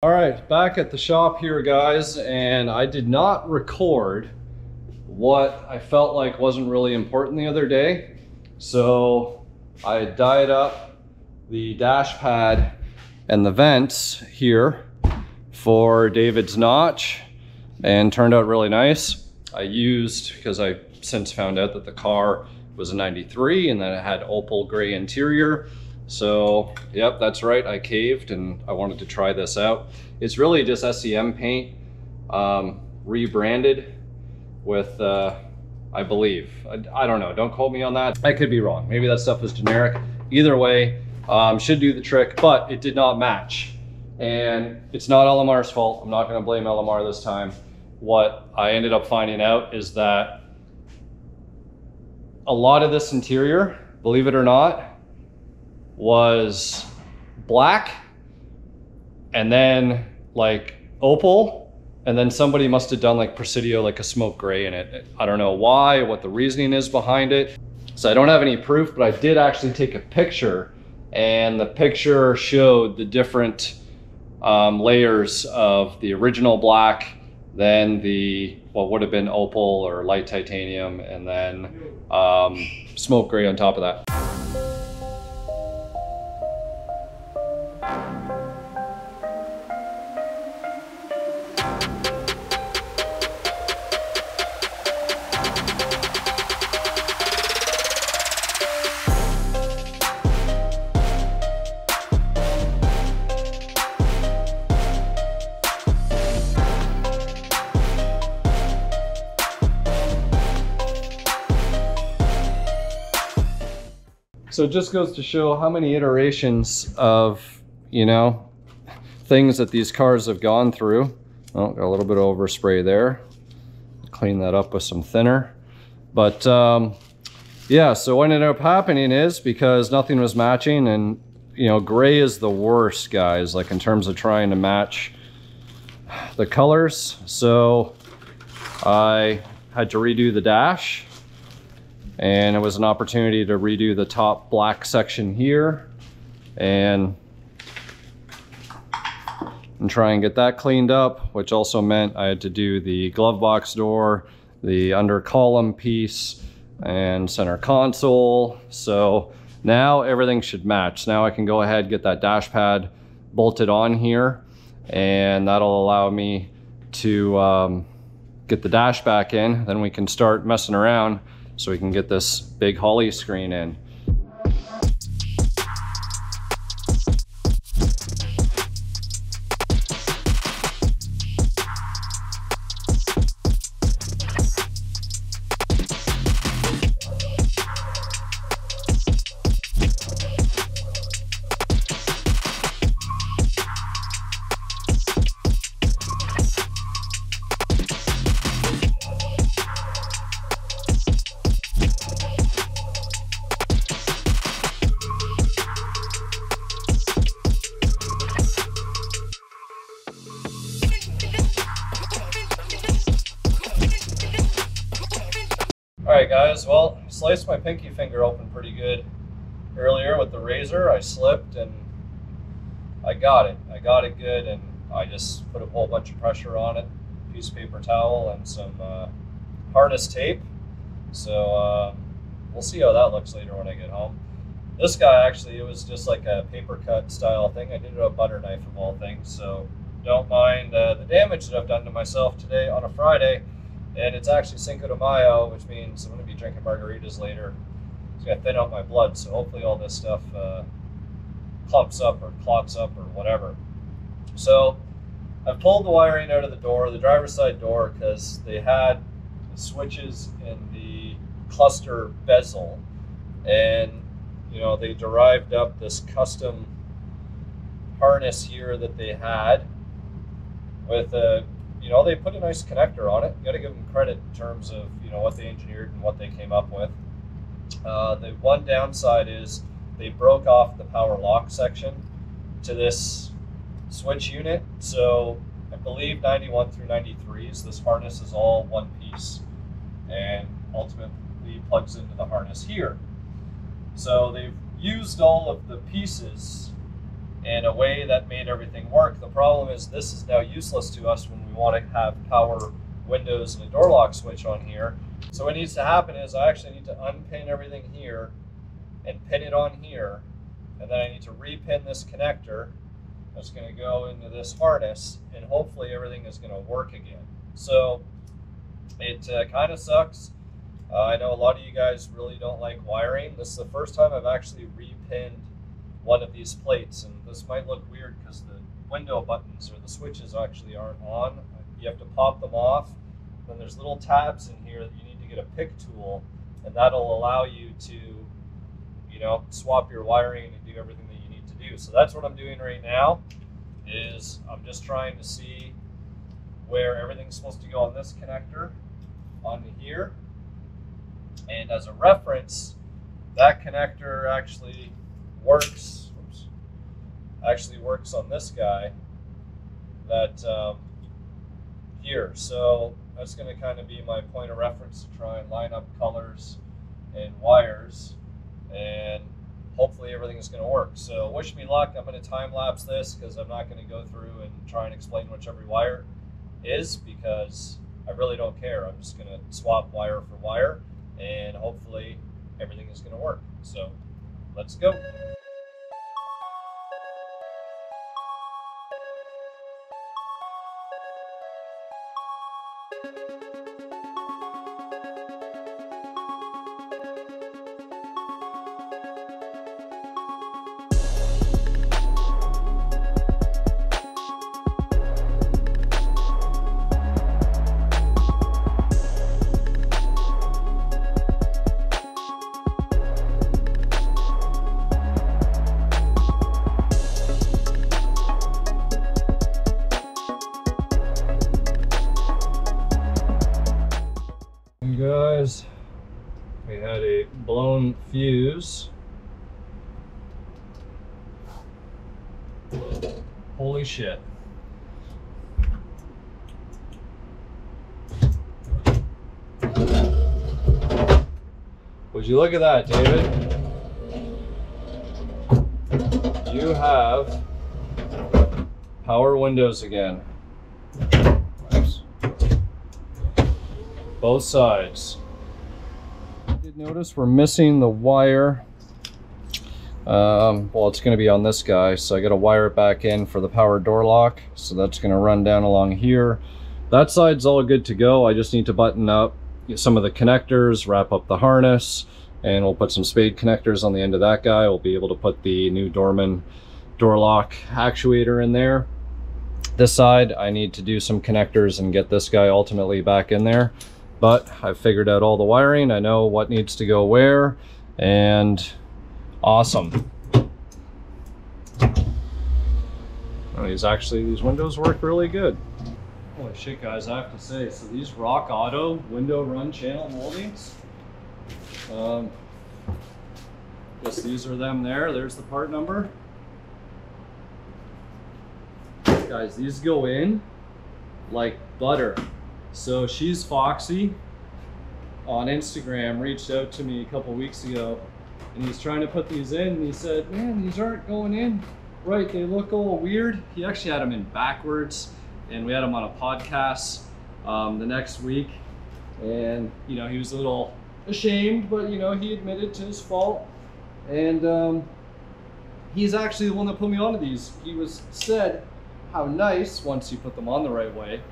All right, back at the shop here, guys, and I did not record what I felt like wasn't really important the other day. So I dyed up the dash pad and the vents here for David's notch and turned out really nice. I used, because I since found out that the car was a 93 and that it had opal gray interior. So, yep, that's right, I caved and I wanted to try this out. It's really just SEM paint, rebranded with, I believe, I don't know, don't quote me on that. I could be wrong, maybe that stuff was generic. Either way, should do the trick, but it did not match. And it's not LMR's fault, I'm not gonna blame LMR this time. What I ended up finding out is that a lot of this interior, believe it or not, was black and then like opal, and then somebody must have done like Presidio, like a smoke gray in it. I don't know why, what the reasoning is behind it. So I don't have any proof, but I did actually take a picture, and the picture showed the different layers of the original black, then the what would have been opal or light titanium, and then smoke gray on top of that. So it just goes to show how many iterations of, you know, things that these cars have gone through. Oh, got a little bit of overspray there. Clean that up with some thinner. But yeah, so what ended up happening is because nothing was matching, and, you know, gray is the worst, guys, like in terms of trying to match the colors. So I had to redo the dash. And it was an opportunity to redo the top black section here and try and get that cleaned up, which also meant I had to do the glove box door, the under column piece, and center console. So now everything should match. Now I can go ahead and get that dash pad bolted on here, and that'll allow me to get the dash back in. Then we can start messing around so we can get this big Holley screen in. Alright guys, well, sliced my pinky finger open pretty good earlier with the razor. I slipped and I got it good, and I just put a whole bunch of pressure on it, a piece of paper towel and some harness tape. So we'll see how that looks later when I get home. This guy actually, it was just like a paper cut style thing. I did it with a butter knife of all things, so don't mind the damage that I've done to myself today on a Friday. And it's actually Cinco de Mayo, which means I'm going to be drinking margaritas later. It's going to thin out my blood, so hopefully all this stuff clumps up or clots up or whatever. So I've pulled the wiring out of the door, the driver's side door, because they had the switches in the cluster bezel. And, you know, they derived up this custom harness here that they had with a... You know, they put a nice connector on it. You got to give them credit in terms of, you know, what they engineered and what they came up with. The one downside is they broke off the power lock section to this switch unit. So I believe 91 through 93s, this harness is all one piece and ultimately plugs into the harness here. So they've used all of the pieces and a way that made everything work. The problem is this is now useless to us when we want to have power windows and a door lock switch on here. So what needs to happen is I actually need to unpin everything here and pin it on here, and then I need to repin this connector that's going to go into this harness, and hopefully everything is going to work again. So it kind of sucks. I know a lot of you guys really don't like wiring. This is the first time I've actually repinned one of these plates, and this might look weird because the window buttons or the switches actually aren't on. You have to pop them off. Then there's little tabs in here that you need to get a pick tool, and that'll allow you to, you know, swap your wiring and do everything that you need to do. So that's what I'm doing right now, is I'm just trying to see where everything's supposed to go on this connector onto here. And as a reference, that connector actually works, oops, actually works on this guy that here. So that's going to kind of be my point of reference to try and line up colors and wires, and hopefully everything is going to work. So wish me luck. I'm going to time lapse this because I'm not going to go through and try and explain which every wire is, because I really don't care. I'm just going to swap wire for wire, and hopefully everything is going to work. So let's go. Fuse. Holy shit. Would you look at that, David? You have power windows again. Oops. Both sides. Notice we're missing the wire. Well, it's going to be on this guy, so I got to wire it back in for the power door lock. So that's going to run down along here. That side's all good to go. I just need to button up some of the connectors, wrap up the harness, and we'll put some spade connectors on the end of that guy. We'll be able to put the new Dorman door lock actuator in there. This side, I need to do some connectors and get this guy ultimately back in there. But I've figured out all the wiring. I know what needs to go where, and awesome. Oh, these windows work really good. Holy shit, guys, I have to say, so these Rock Auto window run channel moldings, guess these are them there. There's the part number. Guys, these go in like butter. So She's Foxy on Instagram reached out to me a couple weeks ago, and he's trying to put these in, and he said, man, these aren't going in right. They look a little weird. He actually had them in backwards, and we had him on a podcast the next week. And, you know, he was a little ashamed, but, you know, he admitted to his fault. And he's actually the one that put me onto these. He said how nice, once you put them on the right way,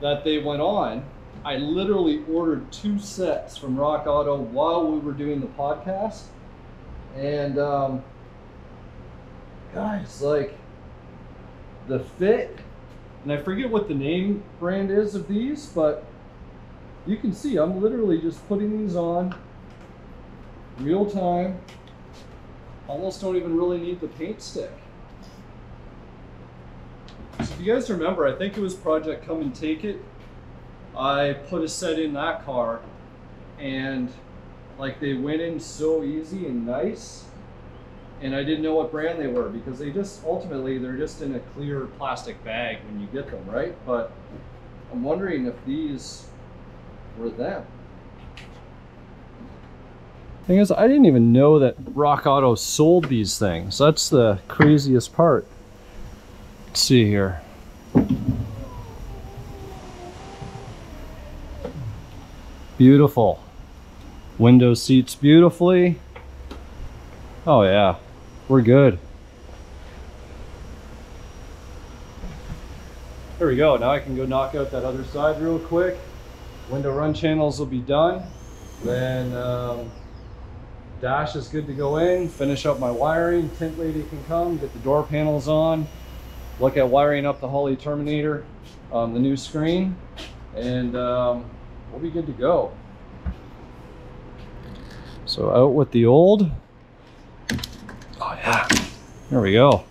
that they went on. I literally ordered 2 sets from Rock Auto while we were doing the podcast. And guys, like the fit, and I forget what the name brand is of these, but you can see I'm literally just putting these on real time. Almost don't even really need the paint stick. So if you guys remember, I think it was Project Come and Take It, I put a set in that car, and like they went in so easy and nice, and I didn't know what brand they were, because they just ultimately they're just in a clear plastic bag when you get them, right? But I'm wondering if these were them. Thing is, I didn't even know that Rock Auto sold these things. That's the craziest part. Let's see here. Beautiful. Window seats beautifully. Oh yeah, we're good. There we go. Now I can go knock out that other side real quick. Window run channels will be done. Then dash is good to go in, finish up my wiring. Tint lady can come, get the door panels on, look at wiring up the Holley Terminator on the new screen, and we'll be good to go. So out with the old. Oh yeah, there we go.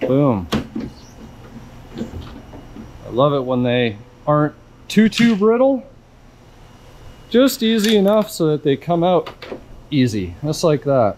Boom. I love it when they aren't too brittle. Just easy enough so that they come out easy, just like that.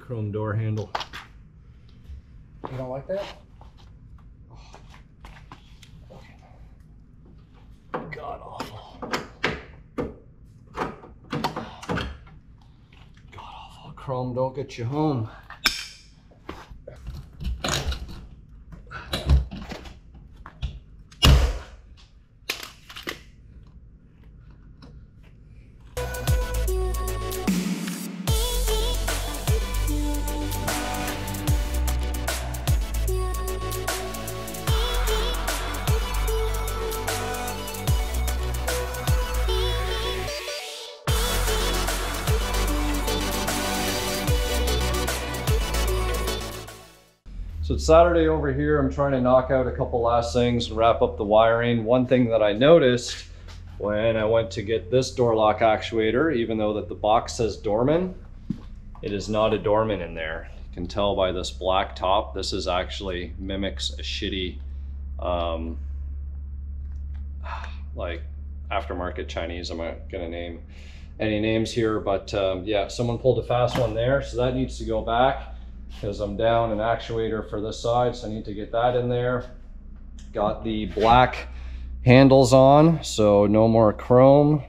Chrome door handle. You don't like that? Oh. God awful. God awful. Chrome don't get you home. So it's Saturday over here. I'm trying to knock out a couple last things and wrap up the wiring. One thing that I noticed when I went to get this door lock actuator, even though that the box says Dorman, it is not a Dorman in there. You can tell by this black top. This is actually mimics a shitty, like aftermarket Chinese. I'm not gonna name any names here, but yeah, someone pulled a fast one there. So that needs to go back, because I'm down an actuator for this side, so I need to get that in there. Got the black handles on, so no more chrome.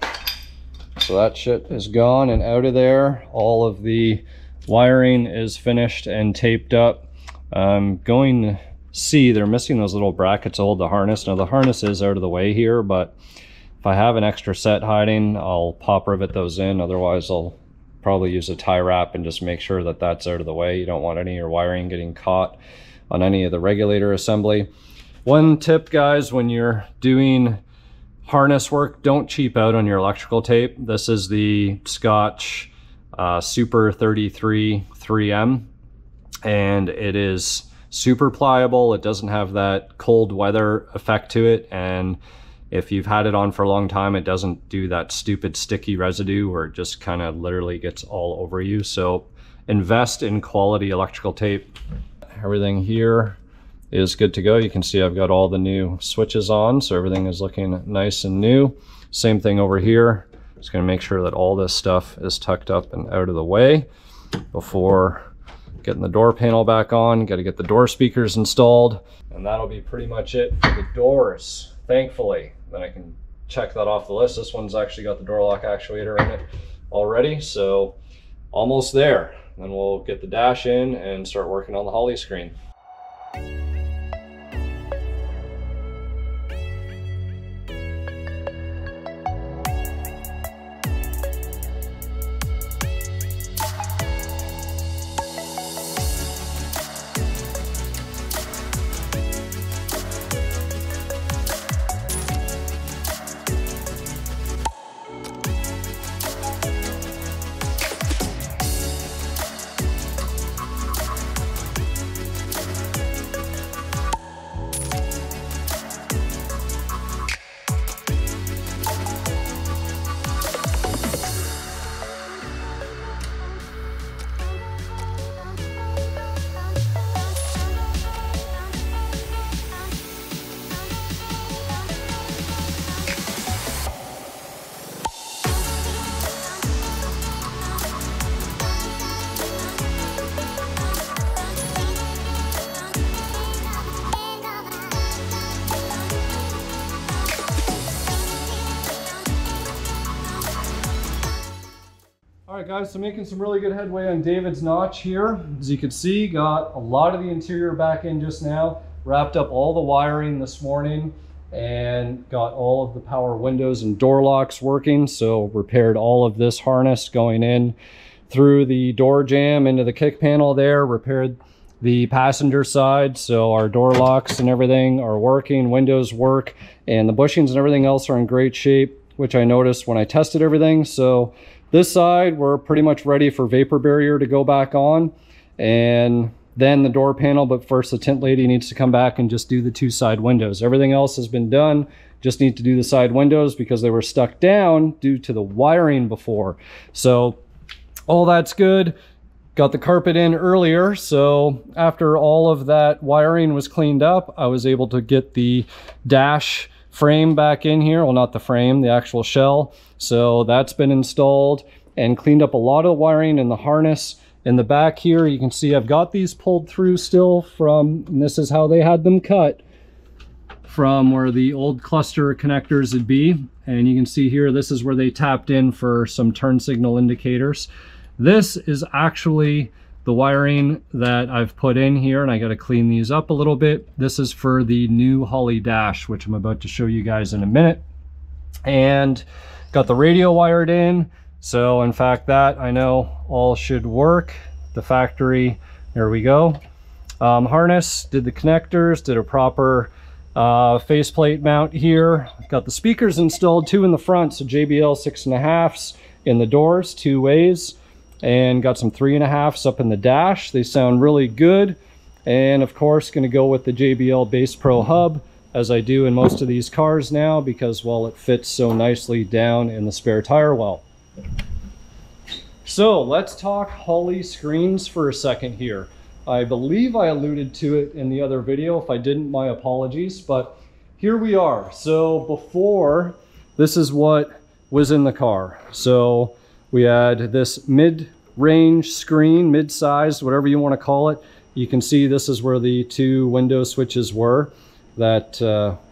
So that shit is gone and out of there. All of the wiring is finished and taped up. I'm going to see, they're missing those little brackets to hold the harness. Now the harness is out of the way here, but if I have an extra set hiding, I'll pop rivet those in. Otherwise I'll probably use a tie wrap and just make sure that that's out of the way. You don't want any of your wiring getting caught on any of the regulator assembly. One tip, guys, when you're doing harness work, don't cheap out on your electrical tape. This is the Scotch Super 33 3M, and it is super pliable. It doesn't have that cold weather effect to it, and if you've had it on for a long time, it doesn't do that stupid sticky residue where it just kind of literally gets all over you. So invest in quality electrical tape. Everything here is good to go. You can see I've got all the new switches on, so everything is looking nice and new. Same thing over here. Just gonna make sure that all this stuff is tucked up and out of the way before Getting the door panel back on, got to get the door speakers installed, and that'll be pretty much it for the doors, thankfully. Then I can check that off the list. This one's actually got the door lock actuator in it already, so almost there. Then we'll get the dash in and start working on the Holley screen. All right, guys, so making some really good headway on David's notch here. As you can see, got a lot of the interior back in just now, wrapped up all the wiring this morning, and got all of the power windows and door locks working. So repaired all of this harness going in through the door jamb into the kick panel there, repaired the passenger side. So our door locks and everything are working, windows work, and the bushings and everything else are in great shape, which I noticed when I tested everything. So this side, we're pretty much ready for vapor barrier to go back on, and then the door panel. But first, the tent lady needs to come back and just do the two side windows. Everything else has been done. Just need to do the side windows because they were stuck down due to the wiring before. So all that's good. Got the carpet in earlier, so after all of that wiring was cleaned up, I was able to get the dash frame back in here. Well, not the frame, the actual shell. So that's been installed and cleaned up a lot of wiring in the harness. In the back here, you can see I've got these pulled through still from, and this is how they had them cut from where the old cluster connectors would be. And you can see here, this is where they tapped in for some turn signal indicators. This is actually the wiring that I've put in here, and I got to clean these up a little bit. This is for the new Holley dash, which I'm about to show you guys in a minute. And got the radio wired in. So in fact, that I know all should work. The factory, there we go. Harness, did the connectors, did a proper faceplate mount here. Got the speakers installed, two in the front. So JBL 6.5s in the doors, two ways. And got some 3.5s up in the dash. They sound really good. And of course, going to go with the JBL Base Pro Hub, as I do in most of these cars now, because, well, it fits so nicely down in the spare tire well. So let's talk Holley screens for a second here. I believe I alluded to it in the other video. If I didn't, my apologies, but here we are. So before, this is what was in the car. So we had this mid-range screen, mid-sized, whatever you want to call it. You can see this is where the two window switches were that,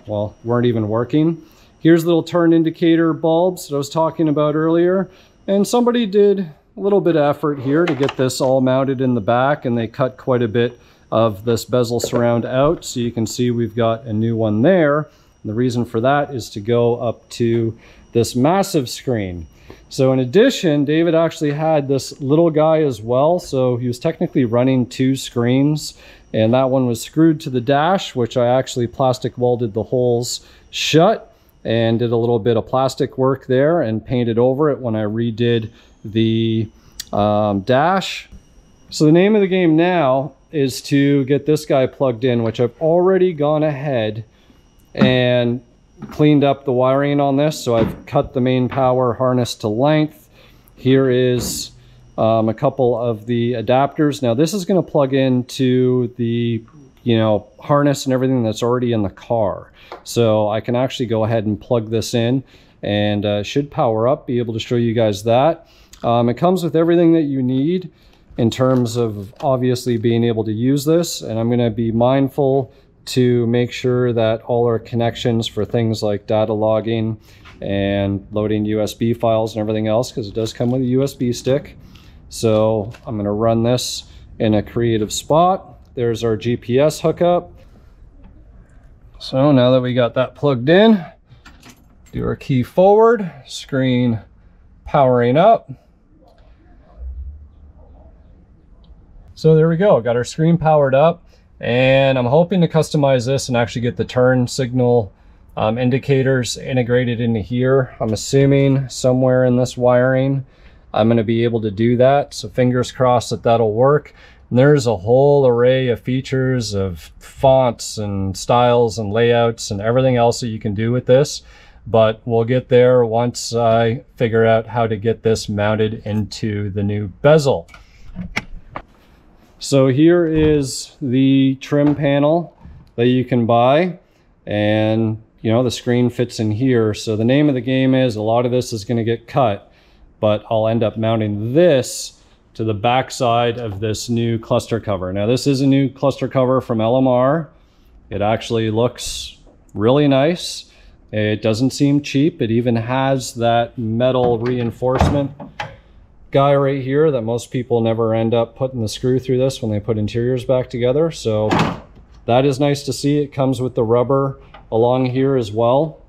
well, weren't even working. Here's the little turn indicator bulbs that I was talking about earlier. And somebody did a little bit of effort here to get this all mounted in the back, and they cut quite a bit of this bezel surround out. So you can see we've got a new one there. And the reason for that is to go up to this massive screen. So in addition, David actually had this little guy as well. So he was technically running two screens, and that one was screwed to the dash, which I actually plastic welded the holes shut and did a little bit of plastic work there and painted over it when I redid the dash. So the name of the game now is to get this guy plugged in, which I've already gone ahead and cleaned up the wiring on this. So I've cut the main power harness to length. Here is a couple of the adapters. Now this is going to plug into the, you know, harness and everything that's already in the car. So I can actually go ahead and plug this in, and should power up, be able to show you guys that. It comes with everything that you need. in terms of obviously being able to use this. And I'm going to be mindful to make sure that all our connections for things like data logging and loading USB files and everything else, because it does come with a USB stick. So I'm going to run this in a creative spot. There's our GPS hookup. So now that we got that plugged in, do our key forward, screen powering up. So there we go, got our screen powered up, and I'm hoping to customize this and actually get the turn signal indicators integrated into here. I'm assuming somewhere in this wiring, I'm going to be able to do that. So fingers crossed that that'll work. And there's a whole array of features of fonts and styles and layouts and everything else that you can do with this. But we'll get there once I figure out how to get this mounted into the new bezel. So here is the trim panel that you can buy, and you know, the screen fits in here. So the name of the game is a lot of this is going to get cut, but I'll end up mounting this to the backside of this new cluster cover. Now this is a new cluster cover from LMR. It actually looks really nice. It doesn't seem cheap. It even has that metal reinforcement guy right here that most people never end up putting the screw through this when they put interiors back together. So that is nice to see. It comes with the rubber along here as well.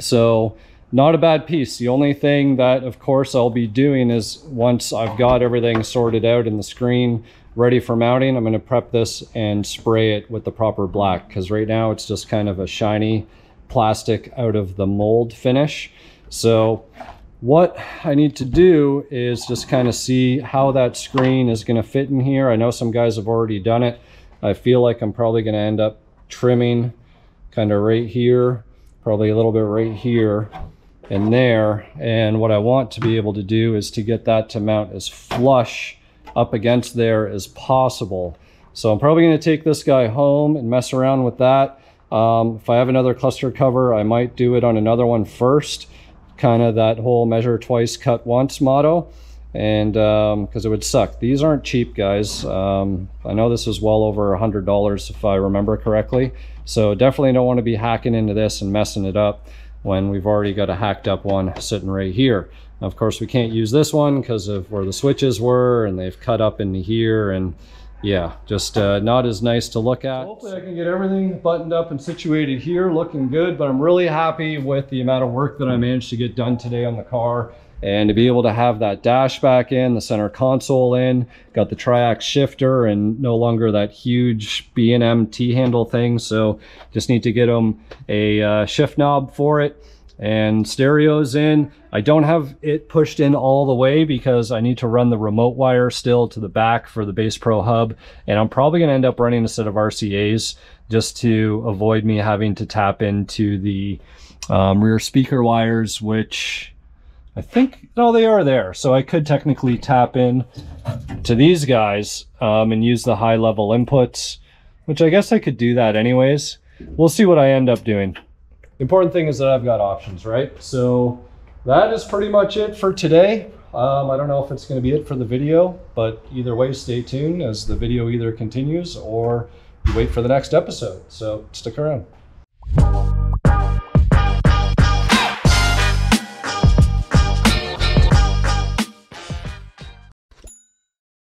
So not a bad piece. The only thing that of course I'll be doing is once I've got everything sorted out and the screen ready for mounting, I'm going to prep this and spray it with the proper black, because right now it's just kind of a shiny plastic out of the mold finish. So what I need to do is just kind of see how that screen is going to fit in here. I know some guys have already done it. I feel like I'm probably going to end up trimming kind of right here, probably a little bit right here and there. And what I want to be able to do is to get that to mount as flush up against there as possible. So I'm probably going to take this guy home and mess around with that. If I have another cluster cover, I might do it on another one first. Kind of that whole measure twice, cut once motto. And because it would suck. These aren't cheap, guys. I know this is well over $100 if I remember correctly. So definitely don't want to be hacking into this and messing it up when we've already got a hacked up one sitting right here. Now, of course, we can't use this one because of where the switches were and they've cut up into here, and yeah, just not as nice to look at. Hopefully I can get everything buttoned up and situated here, looking good, but I'm really happy with the amount of work that I managed to get done today on the car, and to be able to have that dash back in, the center console in, got the Triax shifter and no longer that huge B and M T-handle thing. So just need to get them a shift knob for it, and stereo's in. I don't have it pushed in all the way because I need to run the remote wire still to the back for the Base Pro Hub, and I'm probably going to end up running a set of RCAs just to avoid me having to tap into the rear speaker wires, which I think, no, they are there. So I could technically tap in to these guys and use the high level inputs, which I guess I could do that anyways. We'll see what I end up doing. The important thing is that I've got options, right? So that is pretty much it for today. I don't know if it's going to be it for the video, but either way, stay tuned as the video either continues or you wait for the next episode. So stick around.